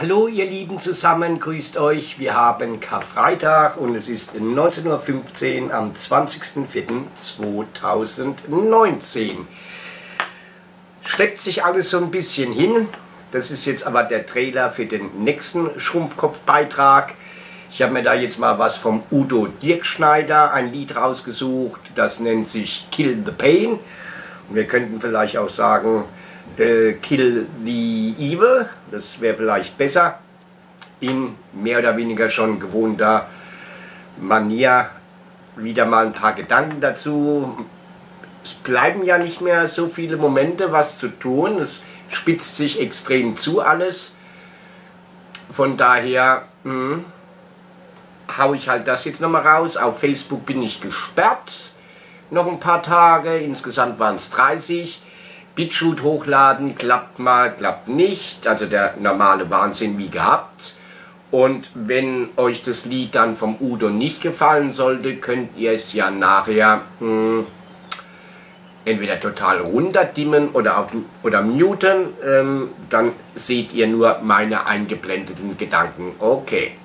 Hallo ihr Lieben zusammen, grüßt euch. Wir haben Karfreitag und es ist 19:15 Uhr am 20.04.2019. Schleppt sich alles so ein bisschen hin. Das ist jetzt aber der Trailer für den nächsten Schrumpfkopf-Beitrag. Ich habe mir da jetzt mal was vom Udo Dirkschneider, ein Lied rausgesucht. Das nennt sich Kill the Pain. Und wir könnten vielleicht auch sagen, Kill the Evil, das wäre vielleicht besser, in mehr oder weniger schon gewohnter Manier wieder mal ein paar Gedanken dazu. Es bleiben ja nicht mehr so viele Momente, was zu tun, es spitzt sich extrem zu alles, von daher hau ich halt das jetzt nochmal raus. Auf Facebook bin ich gesperrt, noch ein paar Tage, insgesamt waren es 30. Bitchute hochladen, klappt mal, klappt nicht, also der normale Wahnsinn wie gehabt. Und wenn euch das Lied dann vom Udo nicht gefallen sollte, könnt ihr es ja nachher entweder total runterdimmen oder muten, dann seht ihr nur meine eingeblendeten Gedanken. Okay.